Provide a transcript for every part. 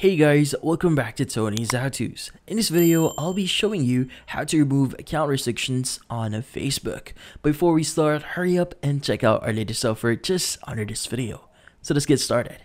Hey guys, welcome back to Tony's HowTos. In this video, I'll be showing you how to remove account restrictions on Facebook. Before we start, hurry up and check out our latest software just under this video. So let's get started.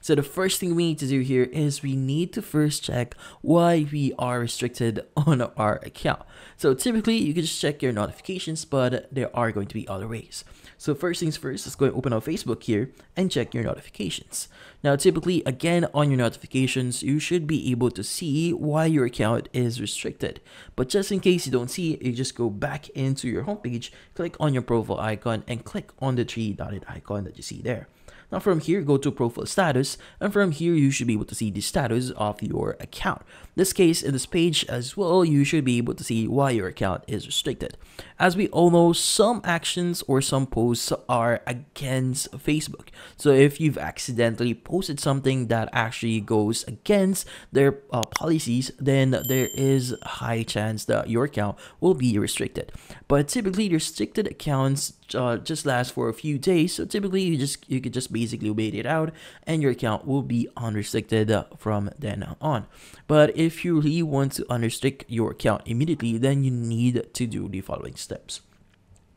So the first thing we need to do here is we need to first check why we are restricted on our account. So typically you can just check your notifications, but there are going to be other ways. So first things first, let's go and open up Facebook here and check your notifications. Now typically, again, on your notifications, you should be able to see why your account is restricted. But just in case you don't see it, you just go back into your homepage, click on your profile icon and click on the three dotted icon that you see there. Now from here, go to profile status, and from here you should be able to see the status of your account. In this case, in this page as well, you should be able to see why your account is restricted. As we all know, some actions or some posts are against Facebook. So if you've accidentally posted something that actually goes against their policies, then there is a high chance that your account will be restricted. But typically, restricted accounts just last for a few days, so typically you could just basically wait it out and your account will be unrestricted from then on. But if you really want to unrestrict your account immediately, then you need to do the following steps.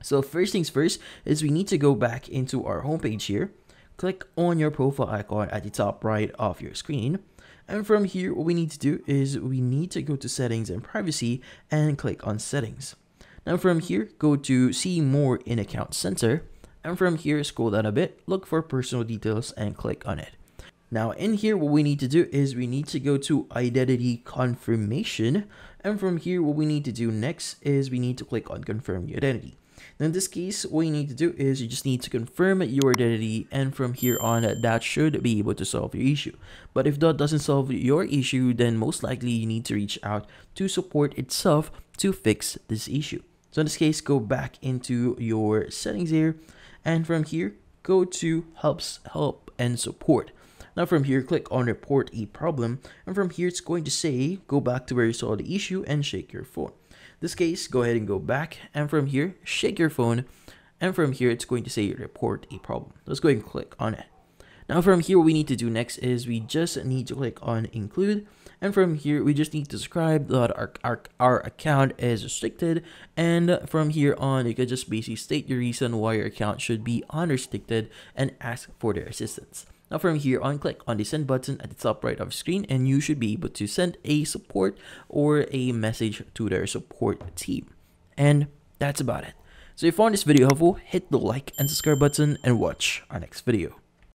So first things first is we need to go back into our homepage here, click on your profile icon at the top right of your screen, and from here what we need to do is we need to go to settings and privacy and click on settings. Now from here, go to see more in account center, and from here scroll down a bit, look for personal details and click on it. Now in here what we need to do is we need to go to identity confirmation, and from here what we need to do next is we need to click on confirm your identity. Now in this case, what you need to do is you just need to confirm your identity, and from here on, that should be able to solve your issue. But if that doesn't solve your issue, then most likely you need to reach out to support itself to fix this issue. So in this case, go back into your settings here, and from here, go to help and support. Now from here, click on report a problem, and from here, it's going to say, go back to where you saw the issue and shake your phone. In this case, go ahead and go back, and from here, shake your phone, and from here, it's going to say report a problem. Let's go ahead and click on it. Now from here, what we need to do next is we just need to click on include, and from here we just need to describe that our account is restricted, and from here on you can just basically state your reason why your account should be unrestricted and ask for their assistance. Now from here on, click on the send button at the top right of the screen and you should be able to send a support or a message to their support team. And that's about it. So if you found this video helpful, hit the like and subscribe button and watch our next video.